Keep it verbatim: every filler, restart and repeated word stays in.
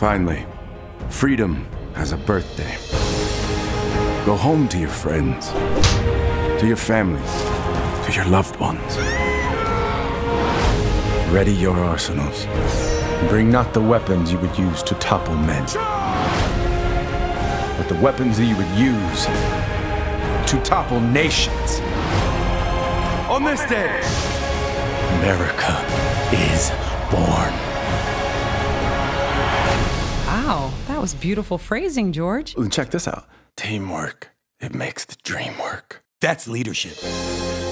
Finally, freedom has a birthday. Go home to your friends, to your families, to your loved ones. Ready your arsenals. Bring not the weapons you would use to topple men, but the weapons that you would use to topple nations. On this day, America is born. Wow, that was beautiful phrasing, George. Check this out. Teamwork, it makes the dream work. That's leadership.